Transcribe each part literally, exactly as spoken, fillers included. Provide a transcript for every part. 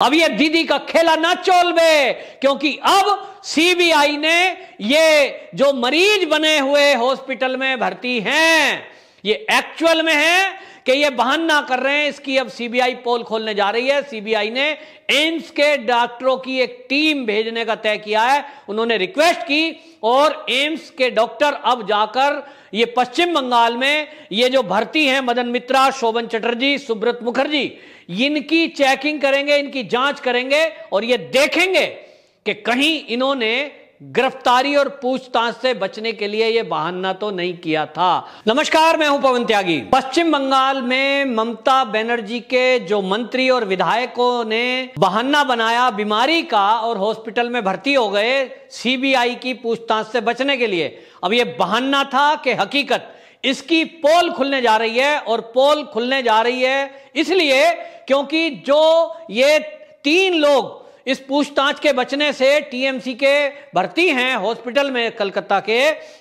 अब ये दीदी का खेला ना चोलबे, क्योंकि अब सीबीआई ने ये जो मरीज बने हुए हॉस्पिटल में भर्ती हैं ये एक्चुअल में है कि ये बहाना कर रहे हैं। इसकी अब सीबीआई पोल खोलने जा रही है। सीबीआई ने एम्स के डॉक्टरों की एक टीम भेजने का तय किया है। उन्होंने रिक्वेस्ट की और एम्स के डॉक्टर अब जाकर ये पश्चिम बंगाल में ये जो भर्ती हैं मदन मित्रा, शोभन चटर्जी, सुब्रत मुखर्जी, इनकी चेकिंग करेंगे, इनकी जांच करेंगे और ये देखेंगे कि कहीं इन्होंने गिरफ्तारी और पूछताछ से बचने के लिए यह बहाना तो नहीं किया था। नमस्कार, मैं हूं पवन त्यागी। पश्चिम बंगाल में ममता बनर्जी के जो मंत्री और विधायकों ने बहाना बनाया बीमारी का और हॉस्पिटल में भर्ती हो गए सीबीआई की पूछताछ से बचने के लिए, अब यह बहाना था कि हकीकत, इसकी पोल खुलने जा रही है। और पोल खुलने जा रही है इसलिए क्योंकि जो ये तीन लोग इस पूछताछ के बचने से टीएमसी के भर्ती हैं हॉस्पिटल में कलकत्ता के,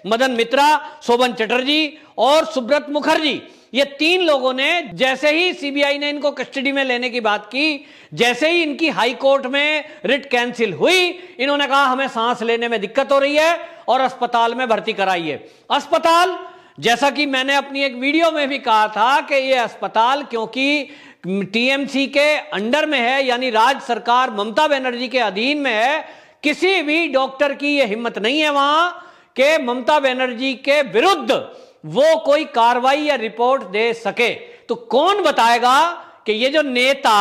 मदन मित्रा, शोभन चटर्जी और सुब्रत मुखर्जी, ये तीन लोगों ने जैसे ही सीबीआई ने इनको कस्टडी में लेने की बात की, जैसे ही इनकी हाई कोर्ट में रिट कैंसिल हुई, इन्होंने कहा हमें सांस लेने में दिक्कत हो रही है और अस्पताल में भर्ती कराइए। अस्पताल, जैसा कि मैंने अपनी एक वीडियो में भी कहा था कि ये अस्पताल क्योंकि टीएमसी के अंडर में है, यानी राज्य सरकार ममता बनर्जी के अधीन में है, किसी भी डॉक्टर की ये हिम्मत नहीं है वहां के ममता बनर्जी के विरुद्ध वो कोई कार्रवाई या रिपोर्ट दे सके। तो कौन बताएगा कि ये जो नेता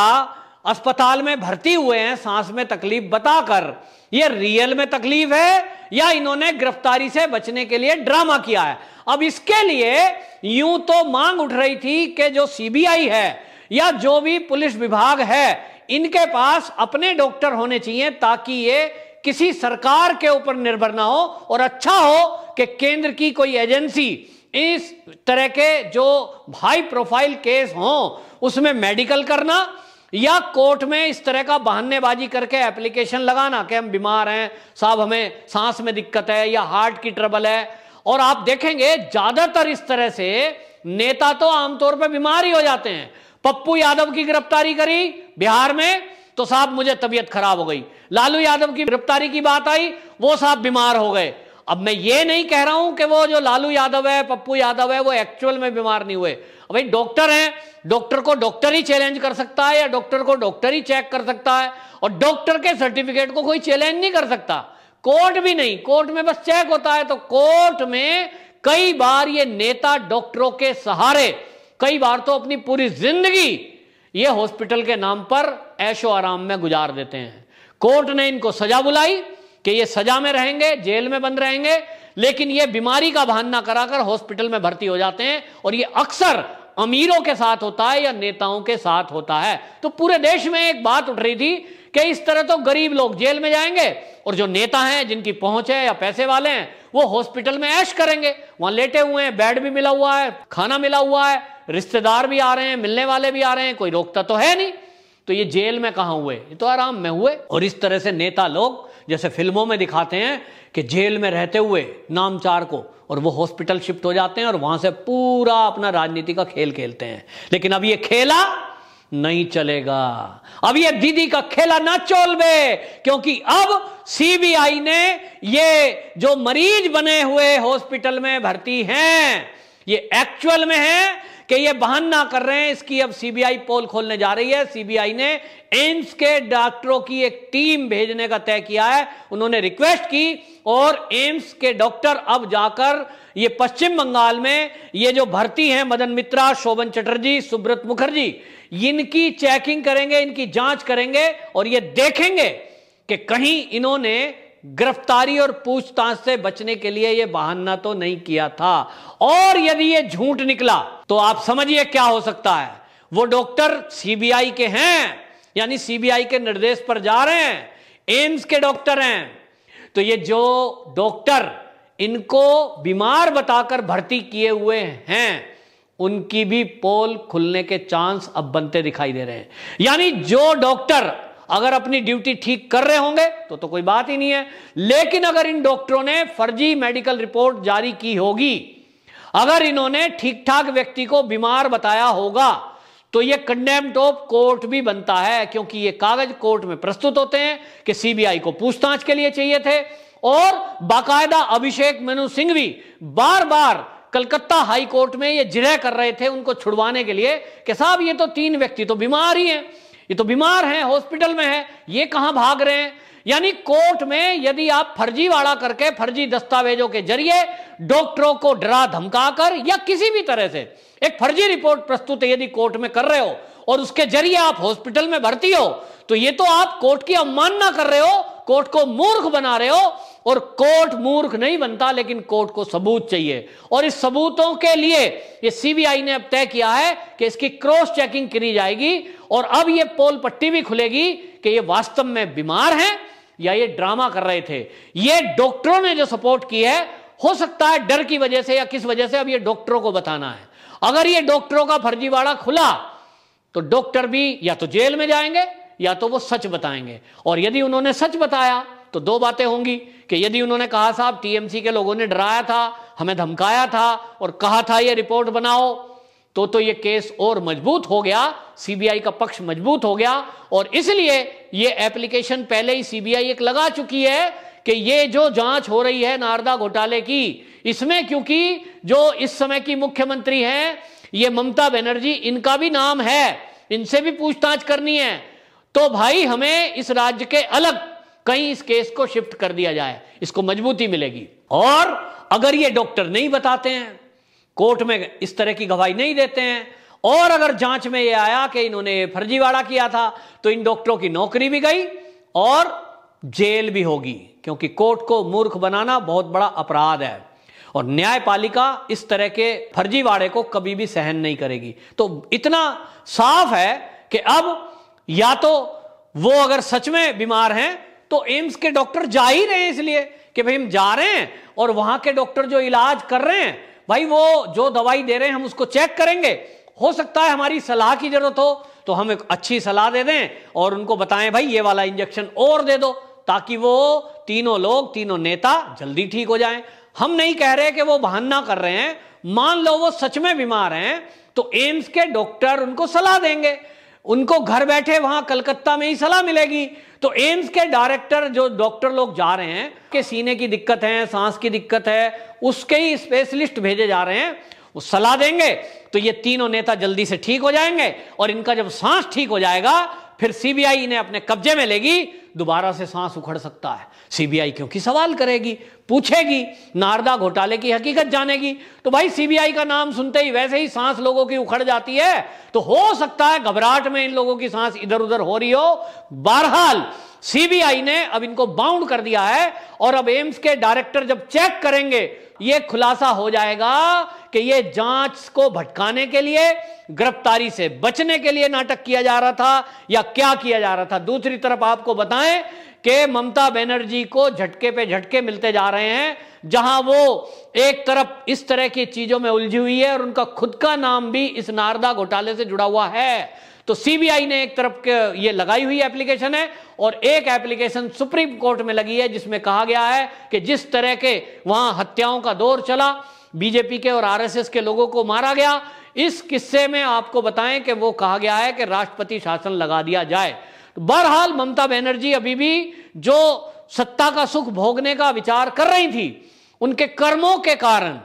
अस्पताल में भर्ती हुए हैं सांस में तकलीफ बताकर, ये रियल में तकलीफ है या इन्होंने गिरफ्तारी से बचने के लिए ड्रामा किया है। अब इसके लिए यूं तो मांग उठ रही थी कि जो सीबीआई है या जो भी पुलिस विभाग है, इनके पास अपने डॉक्टर होने चाहिए ताकि ये किसी सरकार के ऊपर निर्भर ना हो और अच्छा हो कि केंद्र की कोई एजेंसी इस तरह के जो हाई प्रोफाइल केस हों उसमें मेडिकल करना या कोर्ट में इस तरह का बहानेबाजी करके एप्लीकेशन लगाना कि हम बीमार हैं साहब, हमें सांस में दिक्कत है या हार्ट की ट्रबल है। और आप देखेंगे ज्यादातर इस तरह से नेता तो आमतौर पर बीमार ही हो जाते हैं। पप्पू यादव की गिरफ्तारी करी बिहार में तो साहब मुझे तबीयत खराब हो गई, लालू यादव की गिरफ्तारी की बात आई वो साहब बीमार हो गए। अब मैं ये नहीं कह रहा हूं कि वो जो लालू यादव है, पप्पू यादव है, वो एक्चुअल में बीमार नहीं हुए। भाई डॉक्टर हैं, डॉक्टर को डॉक्टर ही चैलेंज कर सकता है या डॉक्टर को डॉक्टर ही चेक कर सकता है और डॉक्टर के सर्टिफिकेट को कोई चैलेंज नहीं कर सकता, कोर्ट भी नहीं। कोर्ट में बस चेक होता है। तो कोर्ट में कई बार ये नेता डॉक्टरों के सहारे, कई बार तो अपनी पूरी जिंदगी ये हॉस्पिटल के नाम पर ऐशो आराम में गुजार देते हैं। कोर्ट ने इनको सजा बुलाई कि ये सजा में रहेंगे, जेल में बंद रहेंगे, लेकिन ये बीमारी का बहाना कराकर हॉस्पिटल में भर्ती हो जाते हैं। और ये अक्सर अमीरों के साथ होता है या नेताओं के साथ होता है। तो पूरे देश में एक बात उठ रही थी कि इस तरह तो गरीब लोग जेल में जाएंगे और जो नेता हैं जिनकी पहुंच है या पैसे वाले हैं वो हॉस्पिटल में ऐश करेंगे, वहां लेटे हुए हैं, बेड भी मिला हुआ है, खाना मिला हुआ है, रिश्तेदार भी आ रहे हैं, मिलने वाले भी आ रहे हैं, कोई रोकता तो है नहीं। तो ये जेल में कहां हुए, ये तो आराम में हुए। और इस तरह से नेता लोग जैसे फिल्मों में दिखाते हैं कि जेल में रहते हुए नामचार को और वो हॉस्पिटल शिफ्ट हो जाते हैं और वहां से पूरा अपना राजनीति का खेल खेलते हैं। लेकिन अब ये खेला नहीं चलेगा, अब ये दीदी का खेला ना चोलबे, क्योंकि अब सीबीआई ने ये जो मरीज बने हुए हॉस्पिटल में भर्ती हैं ये एक्चुअल में है कि ये बहाना कर रहे हैं। इसकी अब सीबीआई पोल खोलने जा रही है। सीबीआई ने एम्स के डॉक्टरों की एक टीम भेजने का तय किया है। उन्होंने रिक्वेस्ट की और एम्स के डॉक्टर अब जाकर ये पश्चिम बंगाल में ये जो भर्ती हैं मदन मित्रा, शोभन चटर्जी, सुब्रत मुखर्जी, इनकी चेकिंग करेंगे, इनकी जांच करेंगे और ये देखेंगे कि कहीं इन्होंने गिरफ्तारी और पूछताछ से बचने के लिए यह बहाना तो नहीं किया था। और यदि यह झूठ निकला तो आप समझिए क्या हो सकता है। वो डॉक्टर सीबीआई के हैं, यानी सीबीआई के निर्देश पर जा रहे हैं, एम्स के डॉक्टर हैं। तो ये जो डॉक्टर इनको बीमार बताकर भर्ती किए हुए हैं उनकी भी पोल खुलने के चांस अब बनते दिखाई दे रहे हैं। यानी जो डॉक्टर अगर अपनी ड्यूटी ठीक कर रहे होंगे तो तो कोई बात ही नहीं है, लेकिन अगर इन डॉक्टरों ने फर्जी मेडिकल रिपोर्ट जारी की होगी, अगर इन्होंने ठीक ठाक व्यक्ति को बीमार बताया होगा तो ये कंडेम्ड ऑफ कोर्ट भी बनता है, क्योंकि ये कागज कोर्ट में प्रस्तुत होते हैं कि सीबीआई को पूछताछ के लिए चाहिए थे। और बाकायदा अभिषेक मनु सिंह भी बार बार कलकत्ता हाई कोर्ट में ये जिरह कर रहे थे उनको छुड़वाने के लिए कि साहब ये तो तीन व्यक्ति तो बीमार ही हैं, ये तो बीमार हैं, हॉस्पिटल में हैं, ये कहां भाग रहे हैं। यानी कोर्ट में यदि आप फर्जीवाड़ा करके फर्जी दस्तावेजों के जरिए डॉक्टरों को डरा धमकाकर या किसी भी तरह से एक फर्जी रिपोर्ट प्रस्तुत यदि कोर्ट में कर रहे हो और उसके जरिए आप हॉस्पिटल में भर्ती हो, तो ये तो आप कोर्ट की अवमानना कर रहे हो, कोर्ट को मूर्ख बना रहे हो। और कोर्ट मूर्ख नहीं बनता, लेकिन कोर्ट को सबूत चाहिए, और इस सबूतों के लिए ये सीबीआई ने अब तय किया है कि इसकी क्रॉस चेकिंग करी जाएगी। और अब ये पोल पट्टी भी खुलेगी कि ये वास्तव में बीमार हैं या ये ड्रामा कर रहे थे। ये डॉक्टरों ने जो सपोर्ट की है, हो सकता है डर की वजह से या किस वजह से, अब ये डॉक्टरों को बताना है। अगर ये डॉक्टरों का फर्जीवाड़ा खुला तो डॉक्टर भी या तो जेल में जाएंगे या तो वो सच बताएंगे। और यदि उन्होंने सच बताया तो दो बातें होंगी कि यदि उन्होंने कहा साहब टीएमसी के लोगों ने डराया था, हमें धमकाया था और कहा था ये रिपोर्ट बनाओ, तो तो ये केस और मजबूत हो गया, सीबीआई का पक्ष मजबूत हो गया। और इसलिए ये एप्लीकेशन पहले ही सीबीआई एक लगा चुकी है कि ये जो जांच हो रही है नारदा घोटाले की, इसमें क्योंकि जो इस समय की मुख्यमंत्री हैं ये ममता बनर्जी, इनका भी नाम है, इनसे भी पूछताछ करनी है, तो भाई हमें इस राज्य के अलग कहीं इस केस को शिफ्ट कर दिया जाए, इसको मजबूती मिलेगी। और अगर ये डॉक्टर नहीं बताते हैं, कोर्ट में इस तरह की गवाही नहीं देते हैं, और अगर जांच में ये आया कि इन्होंने फर्जीवाड़ा किया था, तो इन डॉक्टरों की नौकरी भी गई और जेल भी होगी, क्योंकि कोर्ट को मूर्ख बनाना बहुत बड़ा अपराध है और न्यायपालिका इस तरह के फर्जीवाड़े को कभी भी सहन नहीं करेगी। तो इतना साफ है कि अब या तो वो अगर सच में बीमार हैं तो एम्स के डॉक्टर जा ही रहे हैं, इसलिए कि भाई हम जा रहे हैं और वहां के डॉक्टर जो इलाज कर रहे हैं भाई वो जो दवाई दे रहे हैं हम उसको चेक करेंगे, हो सकता है हमारी सलाह की जरूरत हो तो हम एक अच्छी सलाह दे दें और उनको बताएं भाई ये वाला इंजेक्शन और दे दो, ताकि वो तीनों लोग, तीनों नेता जल्दी ठीक हो जाएं। हम नहीं कह रहे कि वो बहाना कर रहे हैं, मान लो वो सच में बीमार हैं तो एम्स के डॉक्टर उनको सलाह देंगे, उनको घर बैठे वहां कलकत्ता में ही सलाह मिलेगी। तो एम्स के डायरेक्टर जो डॉक्टर लोग जा रहे हैं कि सीने की दिक्कत है, सांस की दिक्कत है, उसके ही स्पेशलिस्ट भेजे जा रहे हैं, वो सलाह देंगे, तो ये तीनों नेता जल्दी से ठीक हो जाएंगे। और इनका जब सांस ठीक हो जाएगा फिर सीबीआई इन्हें अपने कब्जे में लेगी, दोबारा से सांस उखड़ सकता है। सीबीआई क्योंकि सवाल करेगी, पूछेगी, नारदा घोटाले की हकीकत जानेगी। तो भाई सीबीआई का नाम सुनते ही वैसे ही सांस लोगों की उखड़ जाती है, तो हो सकता है घबराहट में इन लोगों की सांस इधर उधर हो रही हो। बहरहाल सीबीआई ने अब इनको बाउंड कर दिया है, और अब एम्स के डायरेक्टर जब चेक करेंगे यह खुलासा हो जाएगा कि यह जांच को भटकाने के लिए, गिरफ्तारी से बचने के लिए नाटक किया जा रहा था या क्या किया जा रहा था। दूसरी तरफ आपको बताएं कि ममता बनर्जी को झटके पे झटके मिलते जा रहे हैं, जहां वो एक तरफ इस तरह की चीजों में उलझी हुई है और उनका खुद का नाम भी इस नारदा घोटाले से जुड़ा हुआ है। तो सीबीआई ने एक तरफ के ये लगाई हुई एप्लीकेशन है और एक एप्लीकेशन सुप्रीम कोर्ट में लगी है, जिसमें कहा गया है कि जिस तरह के वहां हत्याओं का दौर चला, बीजेपी के और आरएसएस के लोगों को मारा गया, इस किस्से में आपको बताएं कि वो कहा गया है कि राष्ट्रपति शासन लगा दिया जाए। बहरहाल ममता बनर्जी अभी भी जो सत्ता का सुख भोगने का विचार कर रही थी, उनके कर्मों के कारण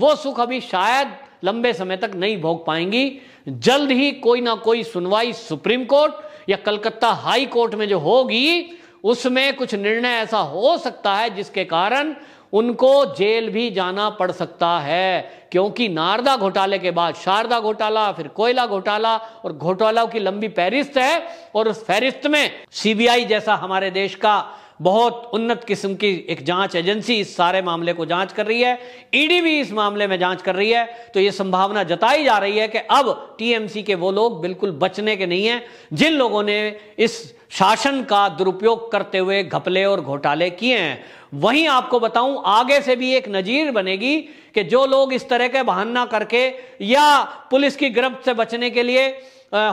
वो सुख अभी शायद लंबे समय तक नहीं भोग पाएंगी। जल्द ही कोई ना कोई सुनवाई सुप्रीम कोर्ट या कलकत्ता हाई कोर्ट में जो होगी, उसमें कुछ निर्णय ऐसा हो सकता है जिसके कारण उनको जेल भी जाना पड़ सकता है, क्योंकि नारदा घोटाले के बाद शारदा घोटाला, फिर कोयला घोटाला और घोटालों की लंबी फहरिस्त है। और उस फहरिस्त में सीबीआई जैसा हमारे देश का बहुत उन्नत किस्म की एक जांच एजेंसी इस सारे मामले को जांच कर रही है, ईडी भी इस मामले में जांच कर रही है। तो ये संभावना जताई जा रही है कि अब टीएमसी के वो लोग बिल्कुल बचने के नहीं हैं जिन लोगों ने इस शासन का दुरुपयोग करते हुए घपले और घोटाले किए हैं। वहीं आपको बताऊं, आगे से भी एक नजीर बनेगी कि जो लोग इस तरह के बहाना करके या पुलिस की गिरफ्त से बचने के लिए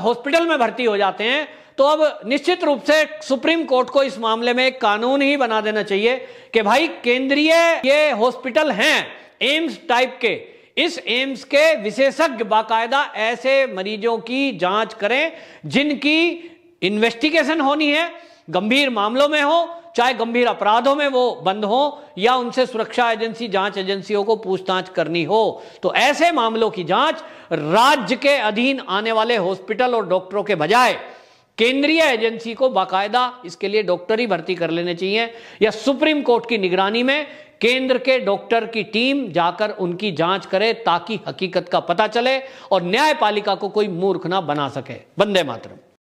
हॉस्पिटल में भर्ती हो जाते हैं, तो अब निश्चित रूप से सुप्रीम कोर्ट को इस मामले में एक कानून ही बना देना चाहिए कि भाई केंद्रीय ये हॉस्पिटल हैं एम्स टाइप के, इस एम्स के विशेषज्ञ बाकायदा ऐसे मरीजों की जांच करें जिनकी इन्वेस्टिगेशन होनी है, गंभीर मामलों में हो चाहे गंभीर अपराधों में वो बंद हो या उनसे सुरक्षा एजेंसी जांच एजेंसियों को पूछताछ करनी हो, तो ऐसे मामलों की जांच राज्य के अधीन आने वाले हॉस्पिटल और डॉक्टरों के बजाय केंद्रीय एजेंसी को बाकायदा इसके लिए डॉक्टर ही भर्ती कर लेने चाहिए या सुप्रीम कोर्ट की निगरानी में केंद्र के डॉक्टर की टीम जाकर उनकी जांच करे ताकि हकीकत का पता चले और न्यायपालिका को कोई मूर्ख ना बना सके। वंदे मातरम।